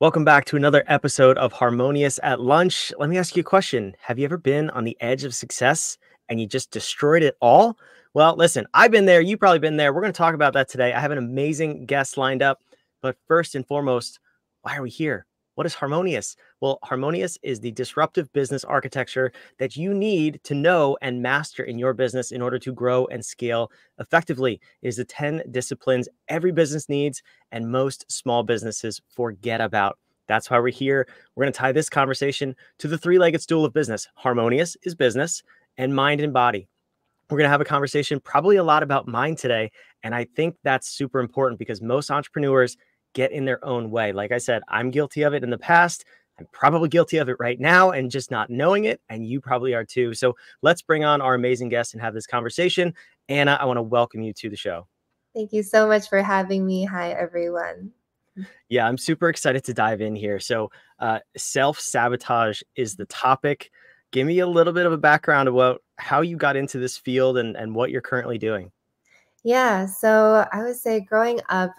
Welcome back to another episode of Harmonious at Lunch. Let me ask you a question. Have you ever been on the edge of success and you just destroyed it all? Well, listen, I've been there. You've probably been there. We're going to talk about that today. I have an amazing guest lined up. But first and foremost, why are we here? What is Harmonious? Well, Harmonious is the disruptive business architecture that you need to know and master in your business in order to grow and scale effectively. It is the 10 disciplines every business needs and most small businesses forget about. That's why we're here. We're going to tie this conversation to the three-legged stool of business. Harmonious is business and mind and body. We're going to have a conversation probably a lot about mind today. And I think that's super important because most entrepreneurs get in their own way. Like I said, I'm guilty of it in the past. I'm probably guilty of it right now and just not knowing it. And you probably are too. So let's bring on our amazing guest and have this conversation. Anna, I want to welcome you to the show. Thank you so much for having me. Hi, everyone. Yeah, I'm super excited to dive in here. So self-sabotage is the topic. Give me a little bit of a background about how you got into this field and what you're currently doing. Yeah, so I would say growing up,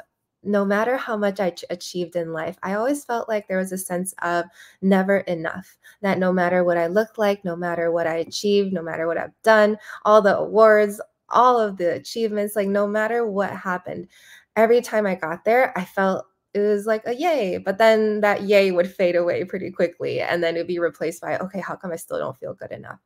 no matter how much I achieved in life, I always felt like there was a sense of never enough, that no matter what I looked like, no matter what I achieved, no matter what I've done, all the awards, all of the achievements, like no matter what happened, every time I got there, I felt it was like a yay, but then that yay would fade away pretty quickly. And then it'd be replaced by, okay, how come I still don't feel good enough?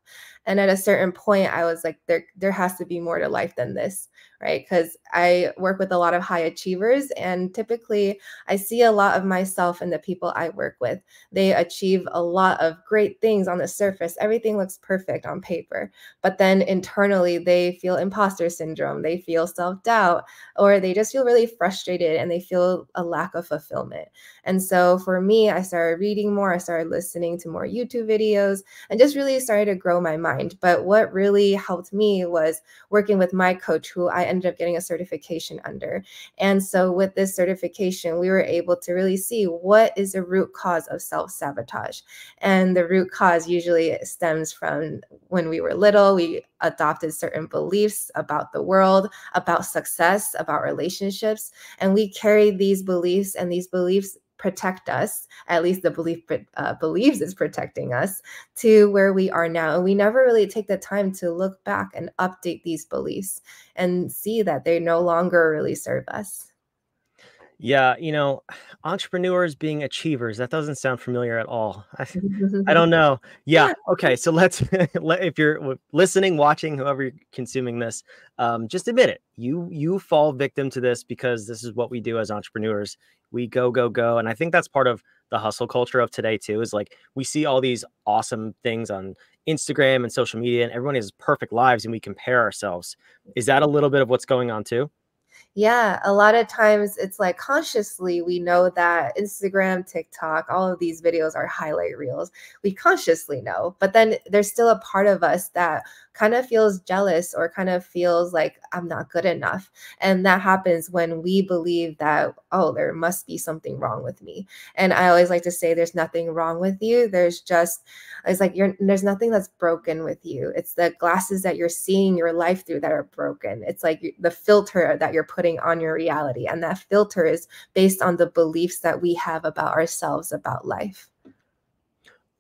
And at a certain point, I was like, there has to be more to life than this, right? Because I work with a lot of high achievers. And typically, I see a lot of myself in the people I work with. They achieve a lot of great things on the surface. Everything looks perfect on paper. But then internally, they feel imposter syndrome. They feel self-doubt, or they just feel really frustrated and they feel a lack of fulfillment. And so for me, I started reading more, I started listening to more YouTube videos, and just really started to grow my mind. But what really helped me was working with my coach, who I ended up getting a certification under. And so with this certification, we were able to really see what is the root cause of self-sabotage. And the root cause usually stems from when we were little, we adopted certain beliefs about the world, about success, about relationships. And we carry these beliefs, and these beliefs protect us, at least the believes is protecting us, to where we are now. And we never really take the time to look back and update these beliefs and see that they no longer really serve us. Yeah, you know, entrepreneurs being achievers, that doesn't sound familiar at all. I don't know. Yeah. Okay. So if you're listening, watching, whoever you're consuming this, just admit it. You fall victim to this because this is what we do as entrepreneurs. We go, go, go. And I think that's part of the hustle culture of today too, is like, we see all these awesome things on Instagram and social media, and everyone has perfect lives, and we compare ourselves. Is that a little bit of what's going on too? Yeah, a lot of times it's like consciously we know that Instagram, TikTok, all of these videos are highlight reels. We consciously know, but then there's still a part of us that kind of feels jealous or kind of feels like I'm not good enough. And that happens when we believe that, oh, there must be something wrong with me. And I always like to say there's nothing wrong with you. There's just, it's like there's nothing that's broken with you. It's the glasses that you're seeing your life through that are broken. It's like the filter that you're putting on your reality. And that filter is based on the beliefs that we have about ourselves, about life.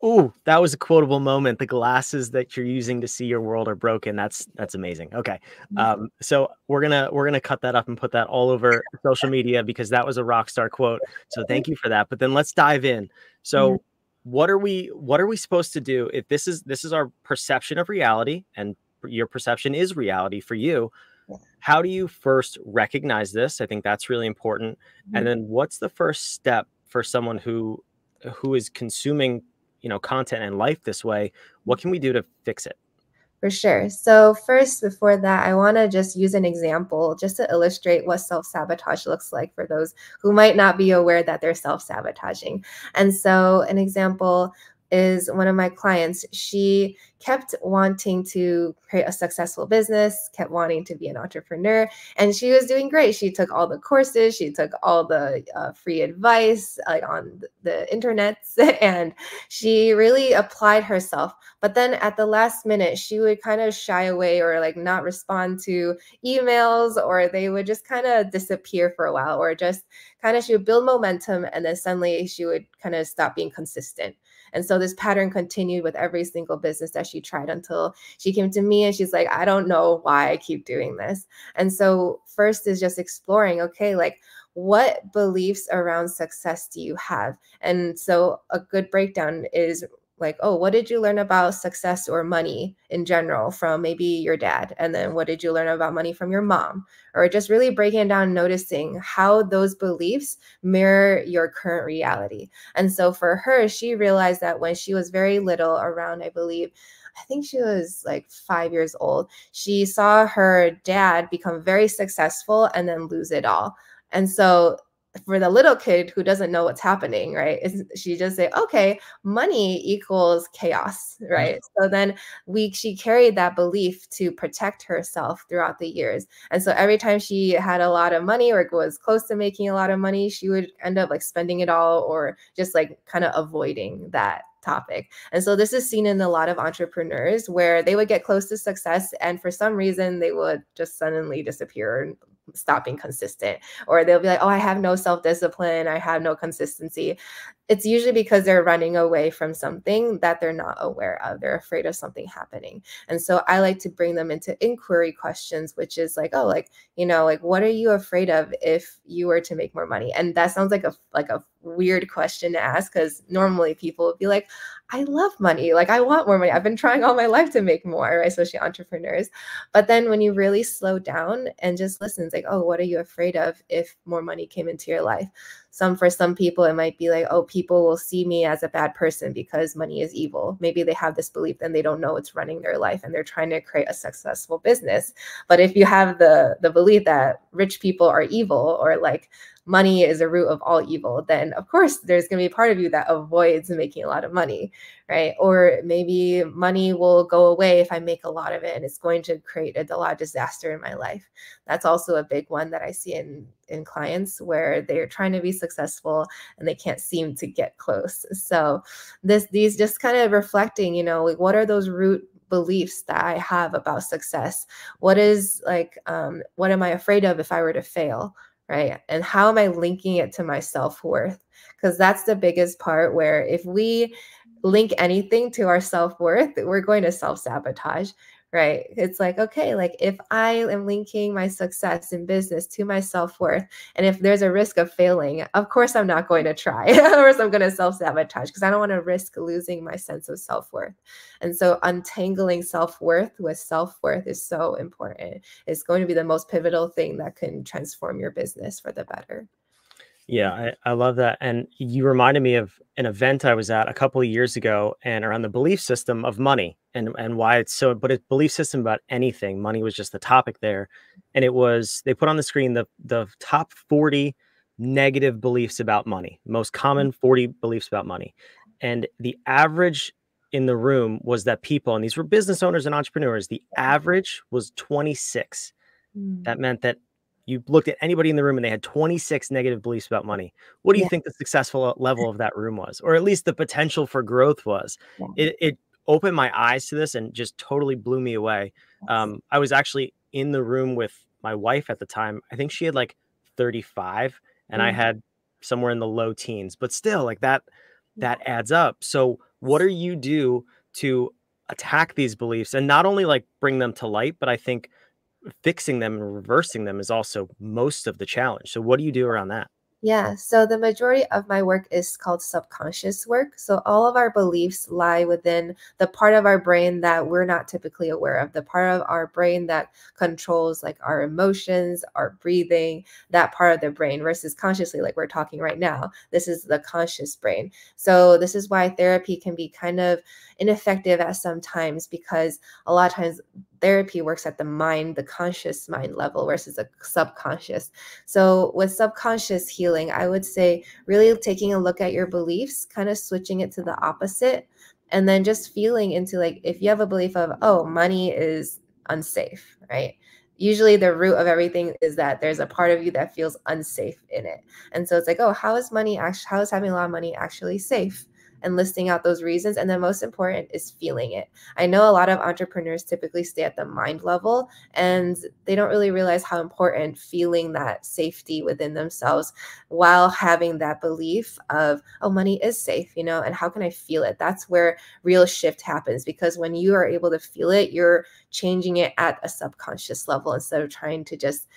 Ooh, that was a quotable moment. The glasses that you're using to see your world are broken. That's amazing. Okay. So we're gonna cut that up and put that all over social media because that was a rock star quote. So thank you for that. But then let's dive in. So what are we supposed to do if this is our perception of reality, and your perception is reality for you? How do you first recognize this? I think that's really important. And then what's the first step for someone who is consuming, you know, content and life this way? What can we do to fix it? For sure. So first, before that, I want to just use an example just to illustrate what self-sabotage looks like for those who might not be aware that they're self-sabotaging. And so an example is one of my clients. She kept wanting to create a successful business, kept wanting to be an entrepreneur, and she was doing great. She took all the courses, she took all the free advice on the internet, and she really applied herself. But then at the last minute, she would kind of shy away or like not respond to emails, or they would just kind of disappear for a while, or just kind of she would build momentum and then suddenly she would kind of stop being consistent. And so this pattern continued with every single business that she tried until she came to me and she's like, I don't know why I keep doing this. And so first is just exploring, okay, like what beliefs around success do you have? And so a good breakdown is like, oh, what did you learn about success or money in general from maybe your dad? And then what did you learn about money from your mom? Or just really breaking it down, noticing how those beliefs mirror your current reality. And so for her, she realized that when she was very little, around, I think she was like 5 years old, she saw her dad become very successful and then lose it all. And so for the little kid who doesn't know what's happening, right, she just say, okay, money equals chaos, right? So then she carried that belief to protect herself throughout the years. And so every time she had a lot of money or was close to making a lot of money, she would end up like spending it all or just like kind of avoiding that topic. And so this is seen in a lot of entrepreneurs where they would get close to success and for some reason they would just suddenly disappear, stop being consistent, or they'll be like, oh, I have no self-discipline, I have no consistency. It's usually because they're running away from something that they're not aware of. They're afraid of something happening. And so I like to bring them into inquiry questions, which is like, oh, like, you know, like, what are you afraid of if you were to make more money? And that sounds like a weird question to ask, because normally people would be like, I love money. Like, I want more money. I've been trying all my life to make more, right? Especially entrepreneurs. But then when you really slow down and just listen, it's like, oh, what are you afraid of if more money came into your life? For some people, it might be like, oh, people will see me as a bad person because money is evil. Maybe they have this belief and they don't know it's running their life and they're trying to create a successful business. But if you have the belief that rich people are evil, or like money is a root of all evil, then of course there's going to be a part of you that avoids making a lot of money, right? Or maybe money will go away if I make a lot of it and it's going to create a lot of disaster in my life. That's also a big one that I see in clients where they're trying to be successful and they can't seem to get close. So these just kind of reflecting, you know, like, what are those root beliefs that I have about success? What is like, what am I afraid of if I were to fail? Right? And how am I linking it to my self-worth? Because that's the biggest part, where if we link anything to our self-worth, we're going to self-sabotage, right? It's like, okay, like if I am linking my success in business to my self-worth, and if there's a risk of failing, of course I'm not going to try, or else I'm going to self-sabotage because I don't want to risk losing my sense of self-worth. And so untangling self-worth with self-worth is so important. It's going to be the most pivotal thing that can transform your business for the better. Yeah, I love that. And you reminded me of an event I was at a couple of years ago, and around the belief system of money and why it's so, but it's belief system about anything. Money was just the topic there. And it was, they put on the screen the top 40 negative beliefs about money, most common 40 beliefs about money. And the average in the room was that people, and these were business owners and entrepreneurs, the average was 26. That meant that you looked at anybody in the room and they had 26 negative beliefs about money. What do you think the successful level of that room was, or at least the potential for growth was? It opened my eyes to this and just totally blew me away. I was actually in the room with my wife at the time. I think she had like 35 and I had somewhere in the low teens, but still like that adds up. So what do you do to attack these beliefs and not only like bring them to light, but I think fixing them and reversing them is also most of the challenge. So what do you do around that? Yeah. So the majority of my work is called subconscious work. So all of our beliefs lie within the part of our brain that we're not typically aware of, the part of our brain that controls like our emotions, our breathing, that part of the brain, versus consciously, like we're talking right now. This is the conscious brain. So this is why therapy can be kind of ineffective at some times, because a lot of times therapy works at the mind, the conscious mind level versus the subconscious. So with subconscious healing, I would say really taking a look at your beliefs, kind of switching it to the opposite And then just feeling into, like, if you have a belief of, oh, money is unsafe, right? Usually the root of everything is that there's a part of you that feels unsafe in it. And so it's like, oh, how is money actually, how is having a lot of money actually safe? And listing out those reasons. And the most important is feeling it. I know a lot of entrepreneurs typically stay at the mind level, and they don't really realize how important feeling that safety within themselves while having that belief of, oh, money is safe, you know, and how can I feel it? That's where real shift happens, because when you are able to feel it, you're changing it at a subconscious level instead of trying to just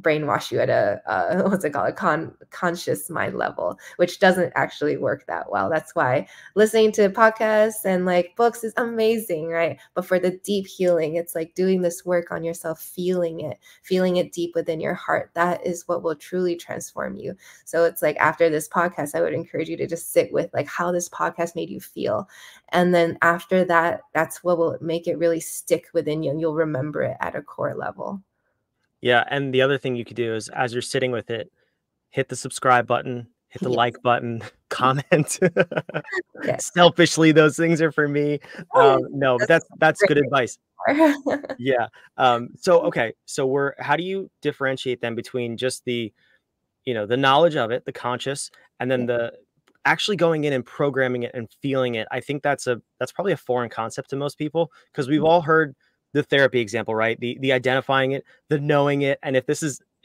brainwash you at a conscious mind level, which doesn't actually work that well. That's why listening to podcasts and like books is amazing, right? But for the deep healing, it's like doing this work on yourself, feeling it deep within your heart. That is what will truly transform you. So it's like after this podcast, I would encourage you to just sit with like how this podcast made you feel. And then after that, that's what will make it really stick within you, and you'll remember it at a core level. Yeah. And the other thing you could do is, as you're sitting with it, hit the subscribe button, hit the like button, comment. Selfishly, those things are for me. No, but that's good advice. Yeah. Okay. So how do you differentiate then between just the, you know, the knowledge of it, the conscious, and then the actually going in and programming it and feeling it? I think that's probably a foreign concept to most people, because we've all heard the therapy example, right? The identifying it, the knowing it. And if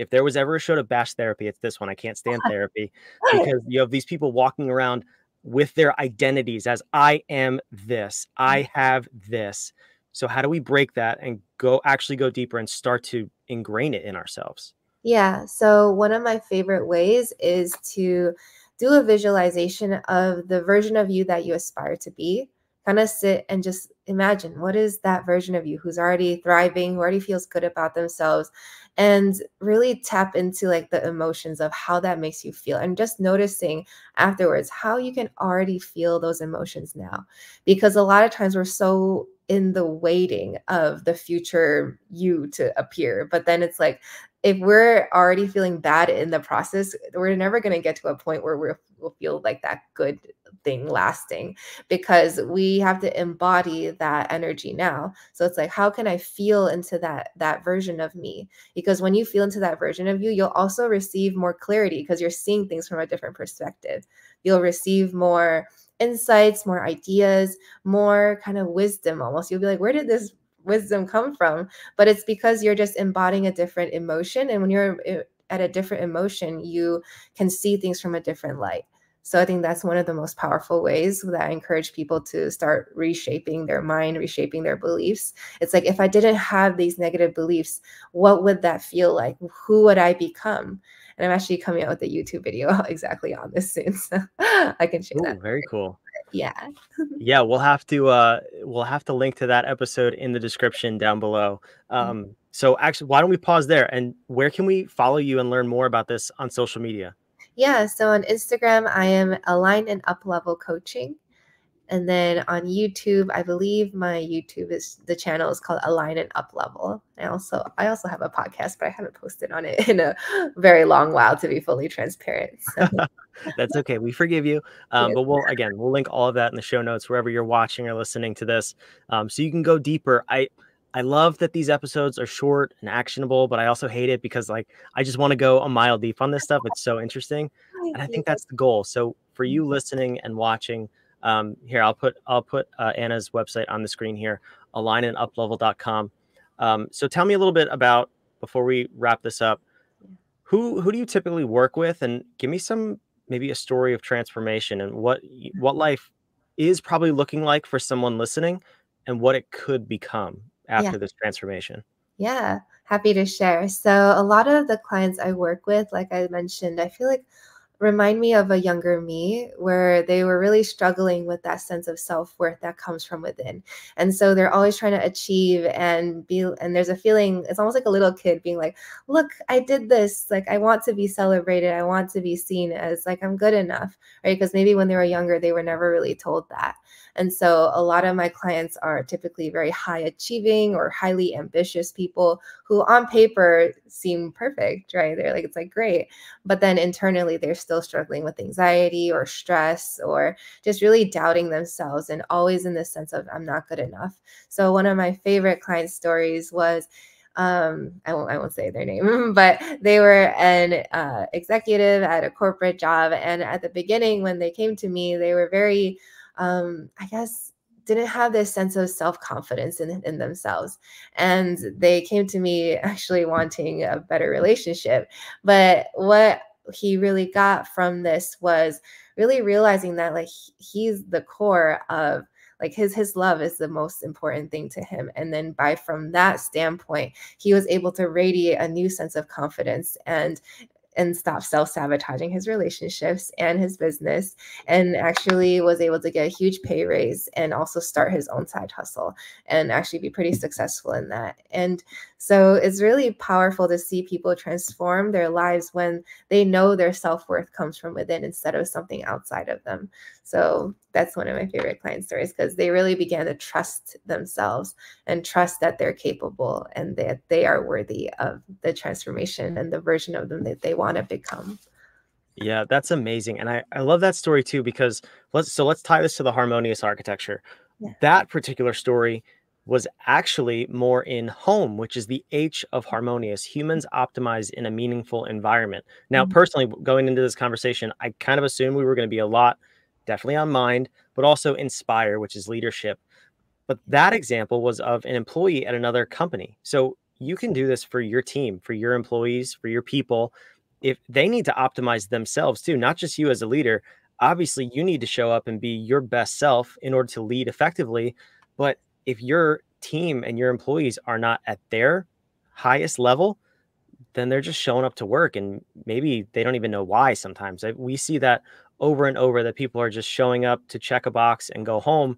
there was ever a show to bash therapy, it's this one. I can't stand therapy, because you have these people walking around with their identities as, I am this, I have this. So how do we break that and actually go deeper and start to ingrain it in ourselves? Yeah. So one of my favorite ways is to do a visualization of the version of you that you aspire to be. Kind of sit and just imagine, what is that version of you who's already thriving, who already feels good about themselves, and really tap into like the emotions of how that makes you feel, and just noticing afterwards how you can already feel those emotions now. Because a lot of times we're so in the waiting of the future you to appear. But then it's like, if we're already feeling bad in the process, we're never going to get to a point where we'll feel like that good thing lasting, because we have to embody that energy now. So it's like, how can I feel into that version of me? Because when you feel into that version of you, you'll also receive more clarity, because you're seeing things from a different perspective. You'll receive more insights, more ideas, more kind of wisdom almost. You'll be like, where did this wisdom come from? But it's because you're just embodying a different emotion. And when you're at a different emotion, you can see things from a different light. So I think that's one of the most powerful ways that I encourage people to start reshaping their mind, reshaping their beliefs. It's like, if I didn't have these negative beliefs, what would that feel like? Who would I become? And I'm actually coming out with a YouTube video exactly on this soon, so I can share that. Very cool. Yeah. Yeah, we'll have to link to that episode in the description down below. So actually, why don't we pause there? And where can we follow you and learn more about this on social media? Yeah, so on Instagram, I am Align and Up Level Coaching. And then on YouTube, I believe my YouTube channel is called Align and Up Level. I also have a podcast, but I haven't posted on it in a very long while, to be fully transparent. So. That's okay. We forgive you. But we'll link all of that in the show notes, wherever you're watching or listening to this. So you can go deeper. I love that these episodes are short and actionable, but I also hate it because like, I just want to go a mile deep on this stuff. It's so interesting. And I think that's the goal. So for you listening and watching, here, I'll put Anna's website on the screen here, alignanduplevel.com. So tell me a little bit about, before we wrap this up, who do you typically work with, and give me maybe a story of transformation and what life is probably looking like for someone listening and what it could become after this transformation. Yeah. Happy to share. So a lot of the clients I work with, like I mentioned, I feel like remind me of a younger me, where they were really struggling with that sense of self-worth that comes from within. And so they're always trying to achieve and there's a feeling, it's almost like a little kid being like, look, I did this. Like, I want to be celebrated. I want to be seen as like, I'm good enough, right? Because maybe when they were younger, they were never really told that. And so a lot of my clients are typically very high achieving or highly ambitious people who on paper seem perfect, right? They're like, it's like, great. But then internally, they're still struggling with anxiety or stress or just really doubting themselves and always in this sense of I'm not good enough. So one of my favorite client stories was, I won't say their name, but they were an executive at a corporate job. And at the beginning, when they came to me, they were very, I guess, didn't have this sense of self-confidence in themselves. And they came to me actually wanting a better relationship. But what he really got from this was really realizing that like he's the core of like his love is the most important thing to him. And then from that standpoint, he was able to radiate a new sense of confidence and stop self-sabotaging his relationships and his business, and actually was able to get a huge pay raise and also start his own side hustle and actually be pretty successful in that. And so it's really powerful to see people transform their lives when they know their self-worth comes from within instead of something outside of them. So that's one of my favorite client stories, because they really began to trust themselves and trust that they're capable and that they are worthy of the transformation and the version of them that they want to become. Yeah, that's amazing. And I love that story too, because let's tie this to the harmonious architecture. Yeah. That particular story was actually more in home, which is the H of harmonious, humans optimized in a meaningful environment. Now, personally, going into this conversation, I kind of assumed we were going to be a lot definitely on mind, but also inspire, which is leadership. But that example was of an employee at another company. So you can do this for your team, for your employees, for your people. If they need to optimize themselves too, not just you as a leader, obviously you need to show up and be your best self in order to lead effectively. But if your team and your employees are not at their highest level, then they're just showing up to work and maybe they don't even know why sometimes. We see that over and over, that people are just showing up to check a box and go home.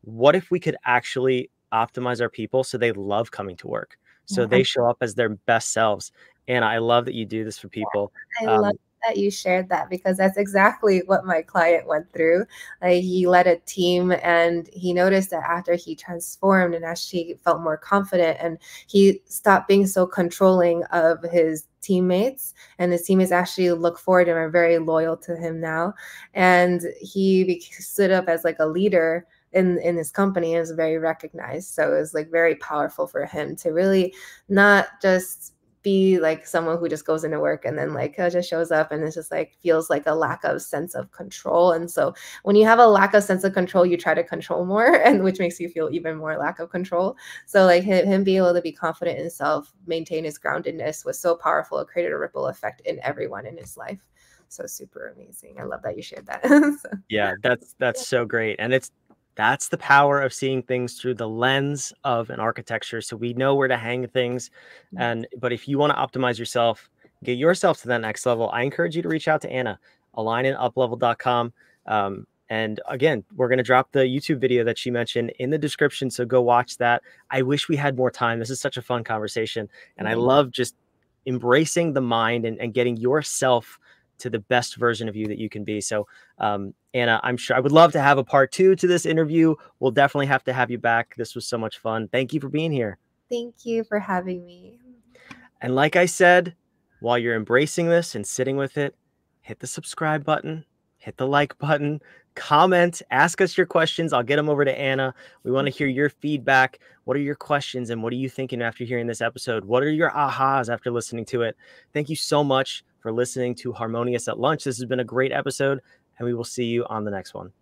What if we could actually optimize our people so they love coming to work, so they show up as their best selves? And I love that you do this for people. I love that you shared that, because that's exactly what my client went through. Like, he led a team and he noticed that after he transformed and actually felt more confident, and he stopped being so controlling of his teammates, and his teammates actually look forward and are very loyal to him now. And he stood up as like a leader in his company, and was very recognized. So it was like very powerful for him to really not just be like someone who just goes into work and then like just shows up, and it's just like feels like a lack of sense of control. And so when you have a lack of sense of control, you try to control more, and which makes you feel even more lack of control. So like him being able to be confident in himself, maintain his groundedness, was so powerful. It created a ripple effect in everyone in his life. So super amazing. I love that you shared that. So. Yeah, that's so great. And that's the power of seeing things through the lens of an architecture. So we know where to hang things. But if you want to optimize yourself, get yourself to that next level, I encourage you to reach out to Anna, alignanduplevel.com. And again, we're going to drop the YouTube video that she mentioned in the description. So go watch that. I wish we had more time. This is such a fun conversation. And I love just embracing the mind and getting yourself to the best version of you that you can be. So, Anna, I'm sure I would love to have a part 2 to this interview. We'll definitely have to have you back. This was so much fun. Thank you for being here. Thank you for having me. And like I said, while you're embracing this and sitting with it, hit the subscribe button, hit the like button, comment, ask us your questions. I'll get them over to Anna. We want to hear your feedback. What are your questions and what are you thinking after hearing this episode? What are your ahas after listening to it? Thank you so much for listening to Harmonious at Lunch. This has been a great episode, and we will see you on the next one.